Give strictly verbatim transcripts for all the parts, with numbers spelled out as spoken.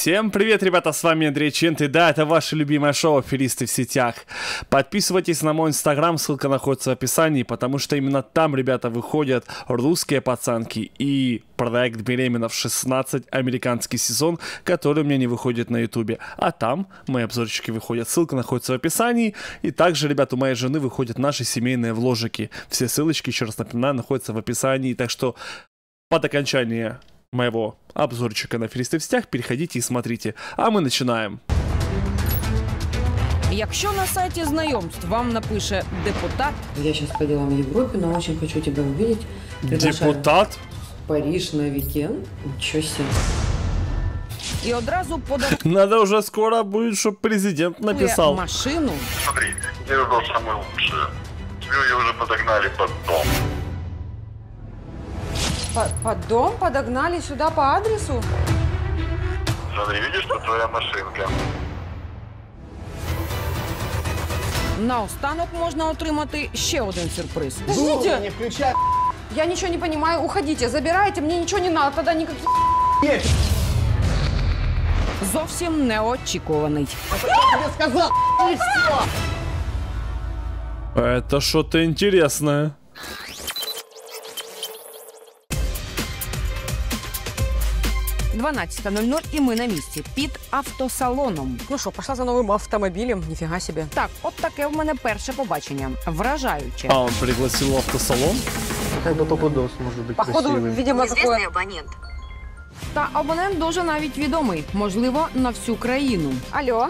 Всем привет, ребята, с вами Андрей Ченты. Да, это ваше любимое шоу «Аферисты в сетях». Подписывайтесь на мой инстаграм, ссылка находится в описании, потому что именно там, ребята, выходят «Русские пацанки» и проект «Беременна в шестнадцать», американский сезон, который у меня не выходит на ютубе. А там мои обзорчики выходят, ссылка находится в описании. И также, ребята, у моей жены выходят наши семейные вложики. Все ссылочки, еще раз напоминаю, находятся в описании. Так что под окончании моего обзорчика на «Аферисты в сетях» переходите и смотрите. А мы начинаем. Якщо на сайті знайомств вам напише депутат... Я сейчас по делам в Европе, но очень хочу тебя увидеть. Приглашаю. Депутат? Париж на уикенд. Ничего себе. И одразу подав... Надо уже скоро будет, чтобы президент написал. Машину. Смотри, я выбрал самое лучшее. Тебе ее уже подогнали под дом. Под дом подогнали сюда по адресу? Смотри, видишь, что твоя машинка? Наостанок можно отримати ще один сюрприз. Подождите! Не включай. Я ничего не понимаю, уходите, забирайте, мне ничего не надо, тогда никаких... Нет! Зовсім неочікуваний. А я тебе сказал, и все! Это что-то интересное. дванадцята нуль нуль, и мы на месте. Під автосалоном. Ну что, пошла за новым автомобилем? Нифига себе. Так, вот такое у меня первое побачення. Вражаюче. А он пригласил в автосалон? Как бы только дос может быть красивым. Походу, видимо, какой абонент. Та абонент дуже навіть відомий. Можливо, на всю країну. Алло.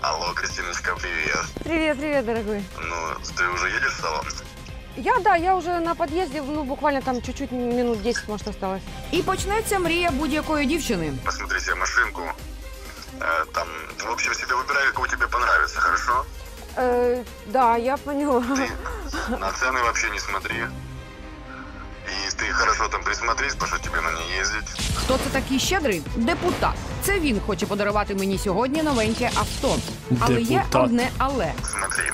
Алло, Кристиночка, привет. Привет, привет, дорогой. Ну, ты уже едешь в салон? Я, да, я уже на подъезде, ну, буквально там чуть-чуть, минут десять, может, осталось. И почнется мрия будь-якої девчины. Посмотри себе машинку. Э, там, в общем, себе выбирай, какую тебе понравится, хорошо? Э, да, я поняла. Ты на цены вообще не смотри. И ты хорошо там присмотрись, потому что тебе на ней ездить. Кто це такий щедрий? Депутат. Це він хоче подарувати мені сьогодні новеньке авто. Депутат. Але є одне але. Смотри,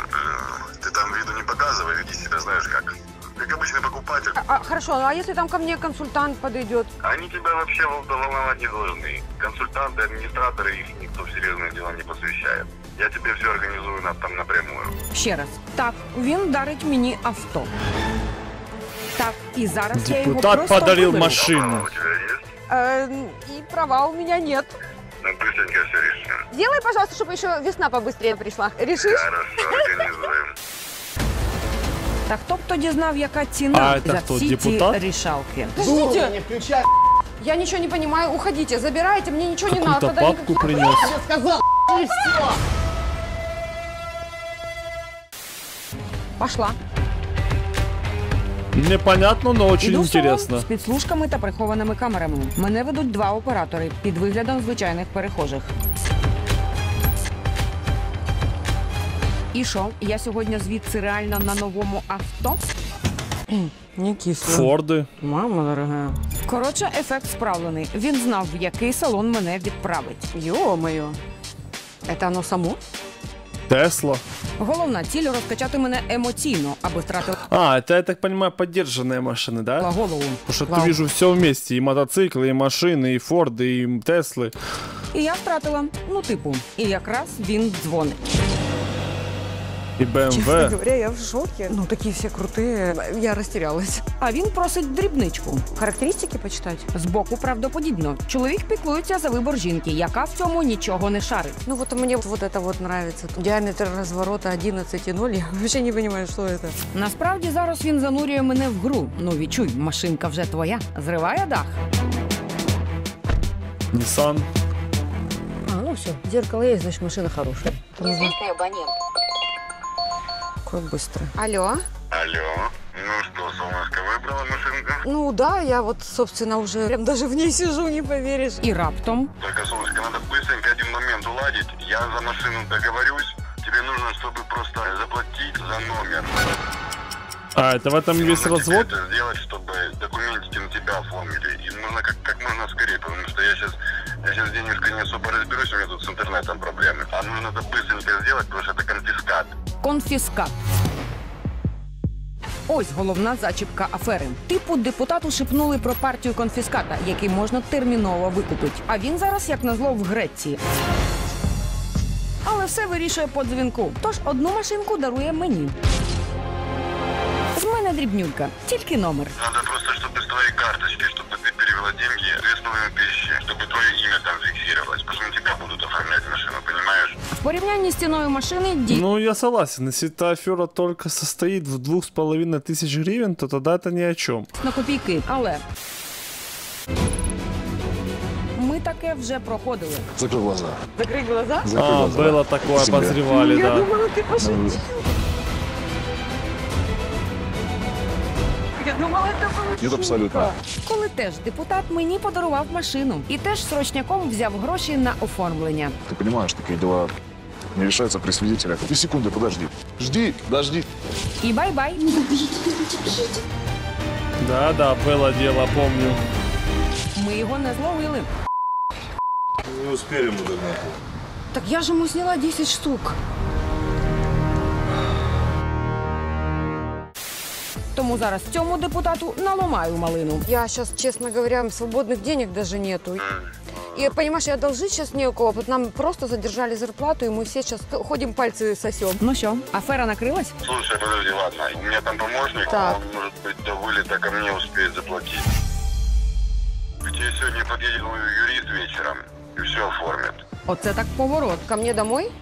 ты там виду не показывай, веди себя знаешь как. Как обычный покупатель. А, а, хорошо, а если там ко мне консультант подойдет? Они тебя вообще волновать не должны. Консультанты, администраторы, их никто в серьезные дела не посвящает. Я тебе все организую на, там напрямую. Ще раз. Так, він дарить мені авто. Так, и зараз я его просто подарил выберу. Машину. А, и права у меня нет. Ну, быстренько все решим. Сделай, пожалуйста, чтобы еще весна побыстрее пришла. Решишь? Хорошо, организуем. Так, кто кто не знал, яка цена за все эти решалки? Подождите, не включай. Я ничего не понимаю, уходите, забирайте, мне ничего не надо. Какую-то папку принес. Я сказал, и все. Пошла. Непонятно, но очень Іду интересно. З підслужками та прихованими камерами. Мене ведуть два оператори під виглядом звичайних перехожих. І що, я сьогодні звідси реально на новому авто? Не кисло. Форди. Мама дорога. Коротше, ефект справлений. Він знав, в який салон мене відправить. Йо-моє. Це воно само? Тесла. Головна ціль – розкачати мене емоційно, аби втратив... А, це, я так понимаю, підтримані машини, да? Голову. Потому что я вижу все вместе. И мотоциклы, и машины, и форды, и теслы. И я втратила. Ну, типу. И якраз він дзвонить. И бэ эм вэ. Честно говоря, я в шоке. Ну, такие все крутые. Я растерялась. А він просить дрібничку. Характеристики почитать? Збоку правдоподібно. Чоловік піклується за вибор жінки, яка в цьому нічого не шарить. Ну, вот мне вот это вот нравится. Діаметр розворота одинадцять нуль. Я вообще не понимаю, что это. Насправді, зараз він занурює мене в гру. Ну, відчуй, машинка вже твоя. Зриває дах. Nissan. А, ну все. Зеркало есть, значит, машина хорошая. Известный абонент. Быстро. Алло. Алло. Ну что, солнышко, выбрала машинка? Ну да, я вот, собственно, уже прям даже в ней сижу, не поверишь. И раптом. Только, солнышко, надо быстренько один момент уладить. Я за машину договорюсь. Тебе нужно, чтобы просто заплатить за номер. А, это в этом весь развод? Нужно сделать, чтобы документики на тебя оформили. И нужно как, как можно скорее, потому что я сейчас, я сейчас денежка не особо разберусь, у меня тут с интернетом проблемы. А нужно это быстренько сделать, потому что это конфискат. Конфискат. Ось головна зачіпка афери. Типу, депутату шепнули про партію конфіската, який можна терміново викупити. А він зараз, як назло, в Греції. Але все вирішує по дзвінку. Тож одну машинку дарує мені. З мене дрібнюлька, тільки номер. Треба просто, щоб з твоєї карточки, щоб ти перевела гроші, две с половиной тысячи, щоб твоє ім'я там фіксувалось. Потім тебе будуть оформляти машину, розумієш? В порівнянні з ціною машини... Ну, я согласен. Если та афера только состоит в двух с половиной тысяч гривен, то тогда это ни о чем. На копійки, але... Ми таке вже проходили. Закрив глаза. Закрив глаза? Закрив а, глаза. Было такое, обозревали, я да. Я думала, ты пошутил. Я думала, это было шутка. Абсолютно. Коли теж депутат мені подарував машину. І теж срочняком взяв гроші на оформлення. Ти розумієш, такі діла не решаются при свидетелях. Ты секунду, подожди. Жди, дожди. И бай-бай. Да-да, было дело, помню. Мы его не зловили. Не успели мы догнать. Так я же ему сняла десять штук. Тому зараз цьому депутату наломаю малину. Я сейчас, честно говоря, свободных денег даже нету. И, понимаешь, я одолжить сейчас не у кого, вот нам просто задержали зарплату, и мы все сейчас ходим пальцы сосем. Ну что, афера накрылась? Слушай, подожди, ладно, у меня там помощник, так. Он, может быть, до вылета ко мне успеет заплатить. К тебе сегодня подъедет юрист вечером, и все оформит. Оце так поворот. Ко мне домой?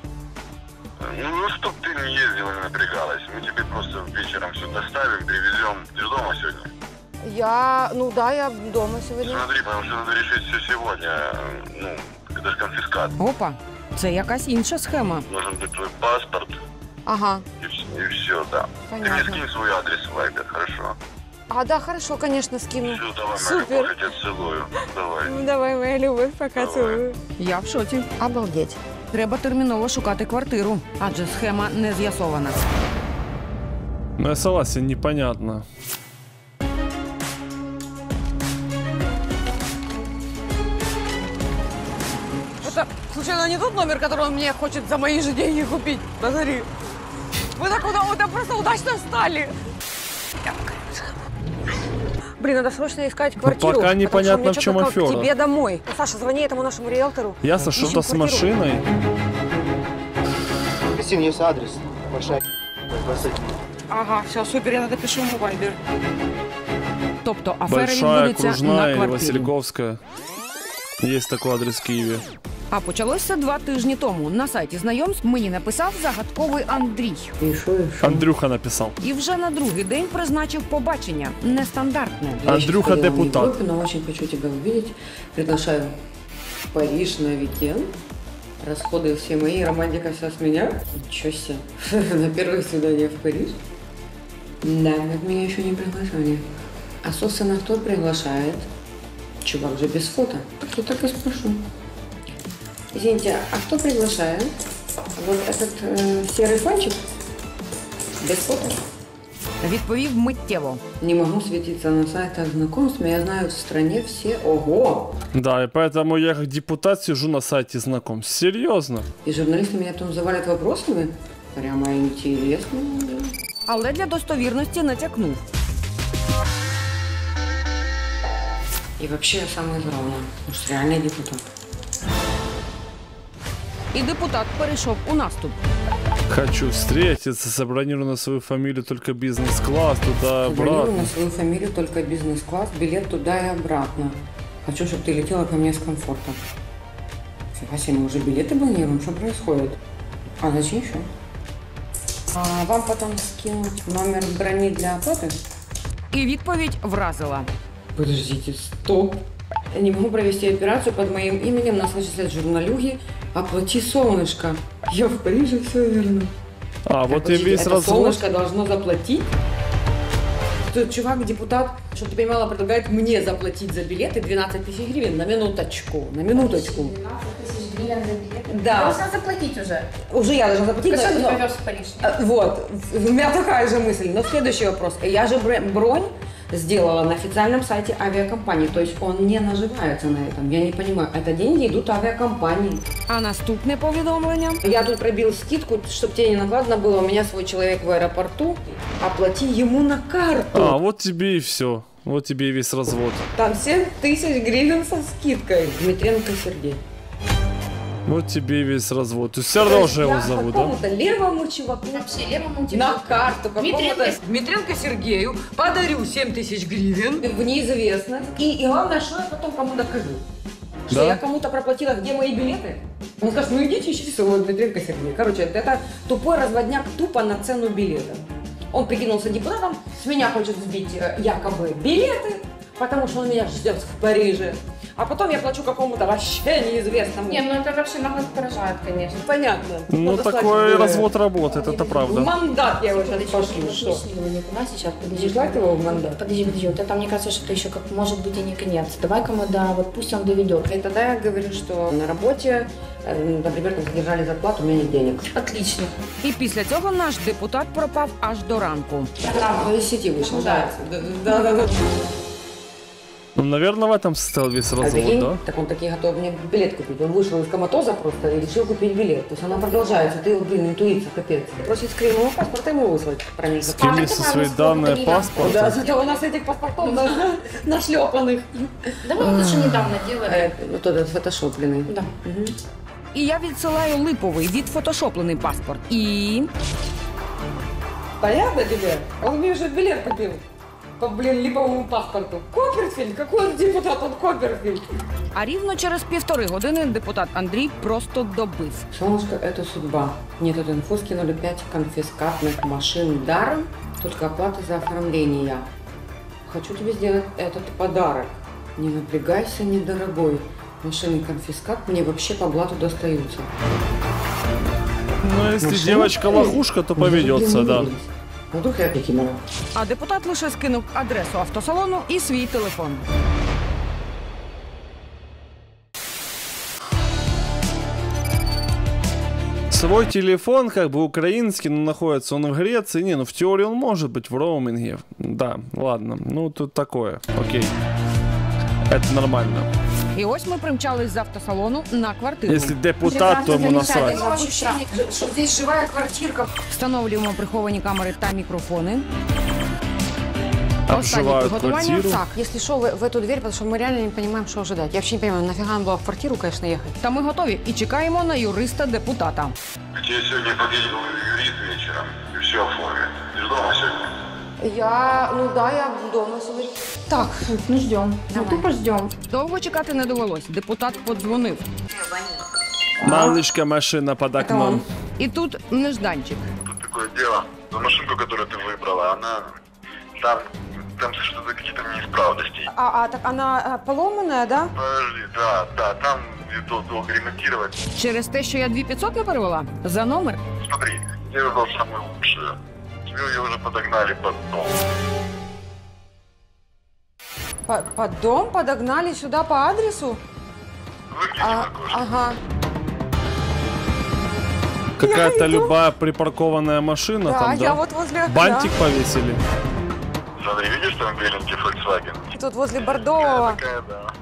Ну, чтоб ты не ездила, не напрягалась. Мы тебе просто вечером все доставим, привезем. Ты же дома сегодня? Я, ну да, я дома сегодня. Смотри, потому что надо решить все сегодня, ну, когда же конфискат. Опа, це якась інша схема. Нужен быть твой паспорт. Ага. И, и все, да. Понятно. Ты мне скинь свой адрес в Вайбер, хорошо? А, да, хорошо, конечно, скину. Все, давай, супер. Моя любовь, я тебя целую. Давай. Ну, давай, моя любовь, пока давай. Целую. Я в шоке. Обалдеть. Треба терміново шукати квартиру, адже схема не з'ясована. Ну, я согласен, непонятно. Это, случайно, не тот номер, который он мне хочет за мои же деньги купить? Позори. Вы так удачно, просто удачно встали. Блин, надо срочно искать квартиру. Пока непонятно, в чем афера. К тебе домой. Саша, звони этому нашему риэлтору. Ясно, что-то с машиной. Кристина, есть адрес. Большая. Ага, все, супер, я напишу ему вайбер. Тобто, афера відбудеться на квартирі. Васильковська. Є такий адрес в Києві. А почалося два тижні тому. На сайті знайомств мені написав загадковий Андрій. І що, і що? Андрюха написав. І вже на другий день призначив побачення. Нестандартне. Андрюха депутат. Я приходила в группу, но очень хочу тебя увидеть. Приглашаю в Париж на уикенд. Расходы все мои, романтика вся с меня. Ничего себе. На первое свидание в Париж. Да, как меня еще не приглашали. А собственно, кто приглашает? Чувак же без фото. Кто так и спрошу. Извините, а кто приглашает? Вот этот э, серый фончик? Без фото? Відповів миттєво. Не могу светиться на сайтах знакомств, я знаю в стране все. Ого! Да, и поэтому я как депутат сижу на сайте знакомств. Серьезно. И журналисты меня потом завалят вопросами. Прямо интересно. Але для достовірності натякнув. И вообще я самая здоровая. Уж реальный депутат. И депутат перешел у наступ. Хочу встретиться, забронировал на свою фамилию только бизнес-класс, туда-обратно. Забронировал на свою фамилию только бизнес-класс, билет туда и обратно. Хочу, чтобы ты летела ко мне с комфортом. Вася, мы уже билеты бронируем, что происходит? А зачем еще? А вам потом скинуть номер брони для оплаты? И відповідь вразила. Подождите, стоп. Я не могу провести операцию под моим именем, нас вычислят журналюги. Оплати солнышко. Я в Париже все верну. А, так, вот и весь это разговор. Солнышко должно заплатить? Тут чувак, депутат, чтобы ты понимала, предлагает мне заплатить за билеты двенадцать тысяч гривен на минуточку. На минуточку. двенадцать тысяч гривен за билеты? Да. Ты должна заплатить уже. Уже я должна заплатить. Ты что повез в Париж? Вот. У меня такая же мысль. Но следующий вопрос. Я же бронь сделала на официальном сайте авиакомпании. То есть он не наживается на этом. Я не понимаю, это деньги идут авиакомпании. А наступне повідомлення? Я тут пробил скидку, чтобы тебе не накладно было. У меня свой человек в аэропорту. Оплати ему на карту. А вот тебе и все. Вот тебе и весь развод. Там семь тысяч гривен со скидкой. Дмитренко Сергей. Вот тебе и весь развод. То есть все равно уже его зовут, да? Какому-то левому чуваку вообще, левому на карту Дмитренко... Дмитренко Сергею подарю семь тысяч гривен. В неизвестно. И, и главное, что я потом кому докажу. Да? Что я кому-то проплатила, где мои билеты. Он скажет, ну идите ищите своего Дмитренко Сергея. Короче, это тупой разводняк тупо на цену билета. Он прикинулся депутатом, с меня хочет сбить якобы билеты, потому что он меня ждет в Париже. А потом я плачу какому-то вообще неизвестному. Не, ну это вообще нагло поражает, конечно. Понятно. Ну такой развод работает, это правда. Мандат я его сейчас пошлю, что? Никуда сейчас, подожди. Ждать его в мандат? Подожди, подожди, вот это мне кажется, что это еще как может быть и не конец. Давай-ка мы, да, вот пусть он доведет. И тогда я говорю, что на работе, например, как задержали зарплату, у меня нет денег. Отлично. И после этого наш депутат пропав аж до ранку. Да, из сети вышел, да. Да, да, да. Ну, наверное, в этом состоял весь развод, а да? Так он таки готов мне билет купить. Он вышел из коматоза просто и решил купить билет. То есть она продолжается. Ты, блин, интуиция, капец. Просит скрин его паспорта ему выслать. Скинули со свои данные паспорта. Да, зато у нас этих паспортов нашлепанных. Да мы лучше недавно делали. Вот этот фотошопленный. Да. И я відсилаю липовий, відфотошоплений паспорт. И... Понятно тебе? Он мне уже билет купил. По, блин, липовому паспорту. Копперфілд? Какой он депутат? Он Копперфілд. А рівно через півтори години депутат Андрій просто добив. Солнышко, это судьба. Нет, тут инфу скинули пять конфискатных машин даром. Только оплата за оформление. Хочу тебе сделать этот подарок. Не напрягайся, недорогой. Машины конфискат мне вообще по блату достаются. Ну, если машина девочка лохушка, то поведется, да. А депутат лише скинув адресу автосалону і свій телефон. Свой телефон, как бы украинский, но находится он в Греции. Не, ну в теории он может быть в роуминге. Да, ладно, ну тут такое. Окей, это нормально. І ось ми примчались з автосалону на квартиру. Якщо депутат, то йому насрать. Що тут жива квартирка. Встановлюємо приховані камери та мікрофони. Обшивають квартиру. Так, якщо що, в цю двері, тому що ми реально не розуміємо, що чекати. Я взагалі не розумію, нафіга нам було в квартиру, звісно, їхати. Та ми готові і чекаємо на юриста-депутата. Я сьогодні поїду юрист вечором і все оформлять. Ти ж вдома сьогодні? Я, ну да, я вдома сьогодні. Так, ну ждем. Ну тупо ждем. Довго чекати не довелось. Депутат подзвонив. Малышка машина под окном. И тут нежданчик. Тут такое дело. За машинку, которую ты выбрала, она там, там что-то какие-то неисправности. А, а, так она поломанная, да? Подожди, да, да, там ее долго ремонтировать. Через те, что я две тысячи пятьсот не перевела? За номер? Смотри, я выбрал самую лучшую. Тебе ее уже подогнали под дом. Под дом подогнали сюда по адресу? А, ага. Какая-то любая припаркованная машина, да, там, да? Я вот возле... Бантик, да, повесили. Смотри, видишь, там беленький Volkswagen? Тут возле бордового. Такая, да.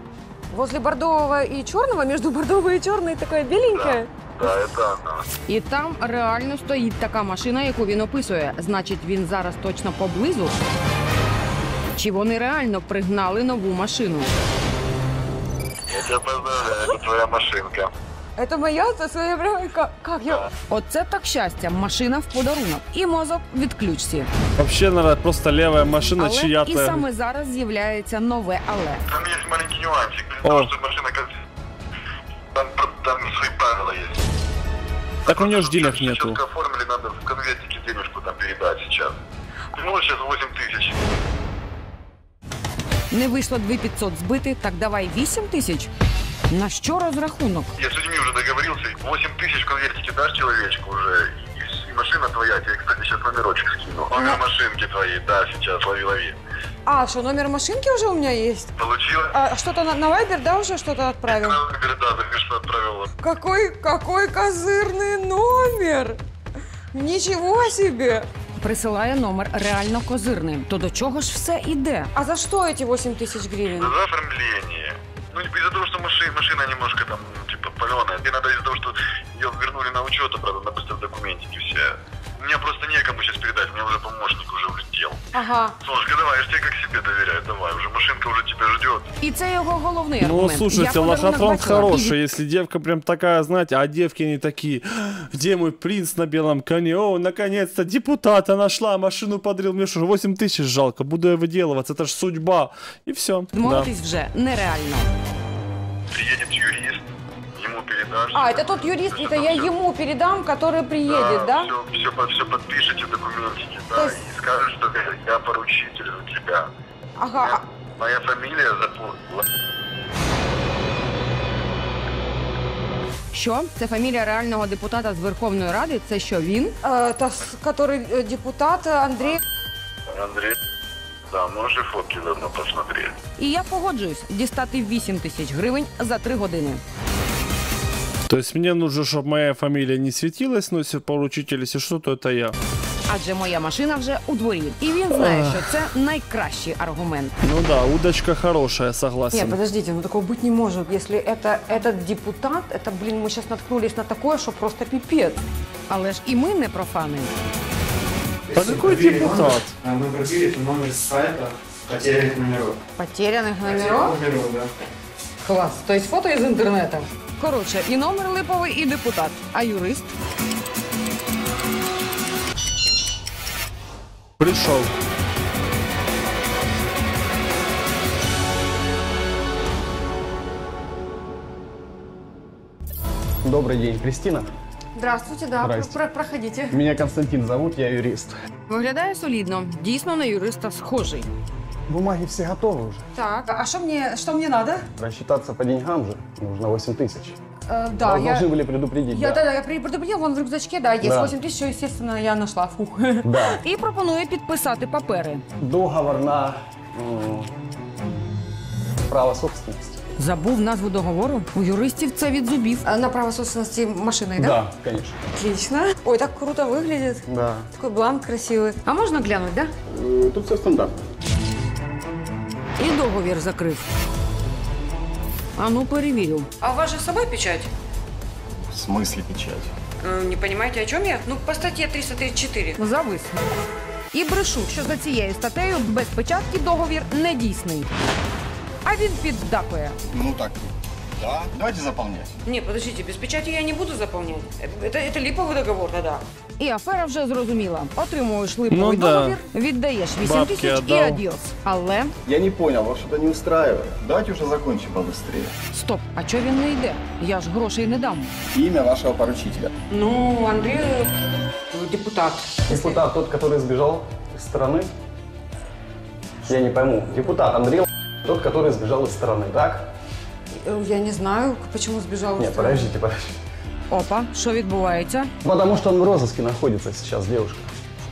Возле бордового и черного, между бордовым и черной такая беленькая? Да, да, это она. И там реально стоит такая машина, яку він описує. Значит, він зараз точно поблизу. Чи вони реально пригнали нову машину? Я тебе поздравляю, це твоя машинка. Це моя, це своя машинка. Як я? Оце так щастя, машина в подарунок. І мозок відключці. Взагалі, народ, просто лева машина чия-то. Але і саме зараз з'являється нове але. Там є маленький нюансик, тому що машина, там, там свої правила є. Так у нього ж денег нету. Чітко оформили, треба в конвертике денежку там передати зараз. Ну, зараз восемь тысяч. Не вийшло две тысячи пятьсот збити, так давай восемь тысяч? На що розрахунок? Я з людьми вже договорився, восемь тысяч в конвертике дашь человечку уже, и машина твоя, тебе, кстати, сейчас номерочек скину. Номер а... машинки твоей, да, сейчас, лови, лови. А, что, номер машинки уже у меня есть? Получила. А, что-то на, на Вайбер, да, уже что-то отправил? На Вайбер, да, только что отправила. Какой, какой козырный номер! Ничего себе! присилає номер реально козирний. То до чого ж все йде? А за що ці восемь тысяч гривен? За оформлення. Ну, из-за того, что машина, машина немножко там, типа, паленая. И надо из-за того, что ее вернули на учет, правда, допустим, документики все. Мне просто некому сейчас передать, мне уже помощник уже улетел. Ага. Солнышко, давай, я же тебе как себе доверяю, давай, уже машинка уже тебя ждет. И это его головный аргумент. Ну, слушайте, лохотрон хороший, если девка прям такая, знаете, а девки не такие, где мой принц на белом коне, о, наконец-то депутата нашла, машину подрил, мне что, восемь тысяч жалко, буду я выделываться, это ж судьба, и все. Молодость да. Уже нереально. Приедет юрист. Передашь, а, это тот юрист, это я все... ему передам, который приедет, да? да? Все, все, все подпишите, документики, да, есть... и скажут, что я поручитель у тебя. Ага. Я, моя фамилия запомнила. Що? Це фамілія реального депутата з Верховної Ради? Це що, він? Э, та, который депутат Андрей... Андрей... Да, може фотки заодно посмотреть. І я погоджуюсь дістати восемь тысяч гривень за три години. То есть мне нужно, чтобы моя фамилия не светилась, но если поручитель, если что, то это я. Адже моя машина вже у дворі. И він знає, что это найкращий аргумент. Ну да, удочка хорошая, согласен. Нет, подождите, ну такого быть не может. Если это этот депутат, это, блин, мы сейчас наткнулись на такое, что просто пипец. Але ж и мы не профаны. А какой депутат? Мы пробили номер с сайта потерянных номеров. Потерянных номеров? Потерянных номеров, да. Класс, то есть фото из интернета. Короче, и номер липовый, и депутат, а юрист? Пришел. Добрый день, Кристина. Здравствуйте, да, Здрасте. Про проходите. Меня Константин зовут, я юрист. Виглядаю солидно, действительно на юриста схожий. Бумаги все готовы уже. Так, а что мне, что мне надо? Рассчитаться по деньгам же, нужно восемь тысяч. Э, да, Вы я... должны были предупредить, я, да? Да, я предупредил, вон в рюкзачке, да, есть да. восемь тысяч, естественно, я нашла. Фух. Да. И пропоную подписать паперы. Договор на право собственности. Забыл назву договору? У юристов это від зубів. А на право собственности машины, да? Да, конечно. Отлично. Ой, так круто выглядит. Да. Такой бланк красивый. А можно глянуть, да? Тут все стандартно. И договор закрыв. А ну, проверил. А у вас же с собой печать? В смысле печать? Э, не понимаете, о чем я? Ну, по статье триста тридцать четыре. Завис. И брешу, что за цією статтею без печатки договор не дійсний. А він піддапує. Ну так, да. Давайте заполнять. Не, подождите, без печати я не буду заполнять. Это, это липовый договор, да-да. І афера вже зрозуміла. Отримуєш липовий ну, договір, да. віддаєш восемь тисяч і адіос. Але... Я не понял, вас что-то не устраивает. Давайте уже закончим побыстрее. Стоп, а чого він не йде? Я ж грошей не дам. Ім'я вашого поручителя. Ну, Андрій... депутат. Депутат, тот, который сбежал из страны? Я не пойму. Депутат Андрей, тот, который сбежал из страны, так? Я не знаю, почему сбежал из страны. Нет, подождите, подождите. Опа, что відбувається? Потому что он в розыске находится сейчас, девушка.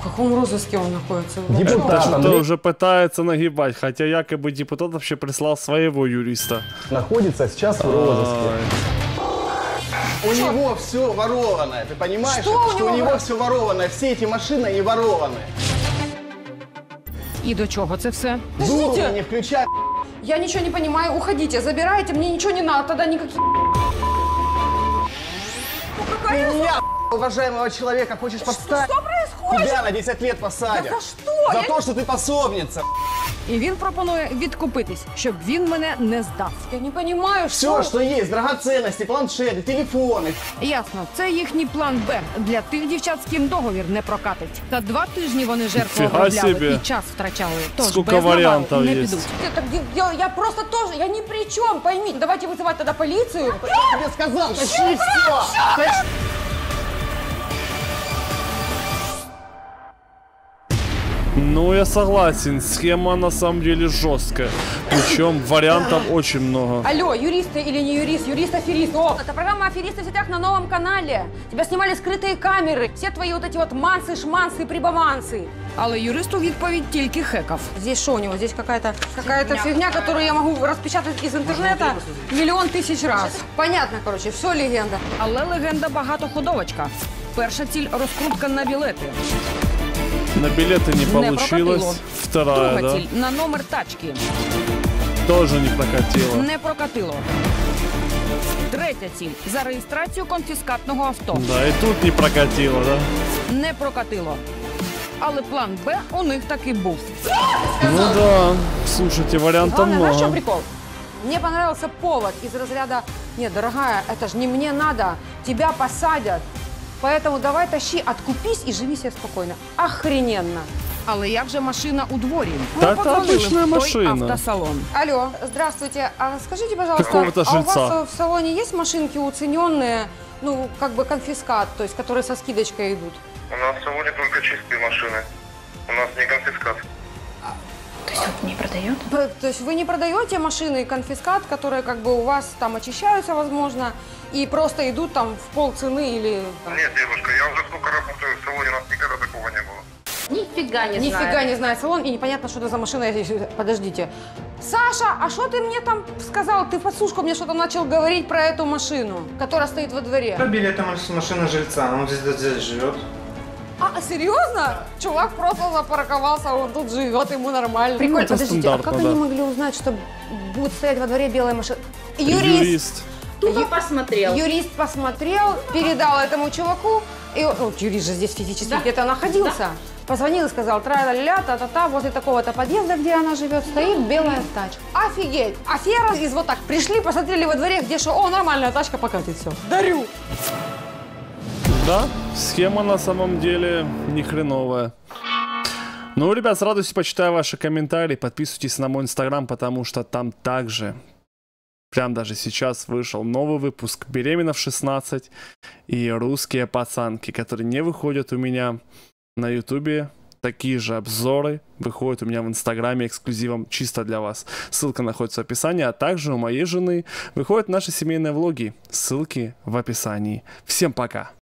В каком розыске он находится? Депутат Андрей... уже пытается нагибать, хотя якобы депутат вообще прислал своего юриста. Находится сейчас в розыске. У него все воровано, ты понимаешь? Что у него все воровано, все эти машины не ворованы. И до чего это все? Дуру не включай. Я ничего не понимаю, уходите, забирайте, мне ничего не надо, тогда никаких... Ты меня, уважаемого человека, хочешь подставить? Что происходит? Тебя на десять лет посадят. Да за что? За я... то, что ты пособница. И він пропонує відкупитись, щоб він мене не здав. Я не понимаю, что... Все, что есть, драгоценности, планшеты, телефоны. Ясно, це їхній план Б для тих дівчат, з ким договір не прокатить. Та два тижні вони жертву обробляли і час втрачали. Тож сколько варіантів не підуть. Я, я просто тоже, я ни при чем, поймите. Давайте вызывать тогда полицию. Я тебе сказал, тащи все. Ну, я согласен, схема на самом деле жесткая, причем вариантов очень много. Алло, юристы или не юрист, юрист-аферист, о! Это программа «Аферисты в сетях» на новом канале. Тебя снимали скрытые камеры, все твои вот эти вот мансы, шмансы, прибавансы. Але юристу відповідь тільки хеков. Здесь что у него? Здесь какая-то какая-то фигня, которую я могу распечатать из интернета миллион тысяч раз. Понятно, короче, все легенда. Але легенда багатоходовочка. Перша ціль – розкрутка на білети. На билеты не получилось. Вторая, да? На номер тачки. Тоже не прокатило. Не прокатило. Третя ціль – за реєстрацію конфіскатного авто. Да, і тут не прокатило, да? Не прокатило. Але план Б у них таки був. Ну да, слушайте, варіантів много. Главное, знаешь, прикол? Мне понравился повод из разряда «Нет, дорогая, это же не мне надо, тебя посадят, поэтому давай тащи, откупись и живи себе спокойно». Охрененно. Але як же машина у дворі? Так, та обычная машина. Алло, здравствуйте. А скажите, пожалуйста, а у вас в салоне есть машинки уцененные, ну, как бы конфискат, то есть, которые со скидочкой идут? У нас в салоне только чистые машины. У нас не конфискат. То есть он не продает? То есть вы не продаете машины и конфискат, которые как бы у вас там очищаются, возможно, и просто идут там в полцены или... Нет, девушка, я уже сколько работаю в салоне, у нас никогда такого не было. Нифига не знаю. Нифига не знаю салон, и непонятно, что это за машина. Подождите. Саша, а что ты мне там сказал? Ты подслушку мне что-то начал говорить про эту машину, которая стоит во дворе. Пробили эту машину жильца, он здесь, здесь живет. А, серьезно? Чувак просто запарковался, он тут живет, ему нормально. Прикольно, подождите, а как они могли узнать, что будет стоять во дворе белая машина? Юрист. Юрист посмотрел. Юрист посмотрел, передал этому чуваку. И он, юрист же здесь физически где-то находился. Позвонил и сказал, тра-ля-ля, та-та-та, возле такого-то подъезда, где она живет, стоит белая тачка. Офигеть! Афера из вот так пришли, посмотрели во дворе, где что, о, нормальная тачка, покатит, все. Дарю! Да, схема на самом деле не хреновая. Ну, ребят, с радостью почитаю ваши комментарии, подписывайтесь на мой инстаграм, потому что там также, прям даже сейчас вышел новый выпуск «Беременна в шестнадцать» и «Русские пацанки», которые не выходят у меня на ютубе, такие же обзоры выходят у меня в инстаграме эксклюзивом чисто для вас. Ссылка находится в описании, а также у моей жены выходят наши семейные влоги. Ссылки в описании. Всем пока!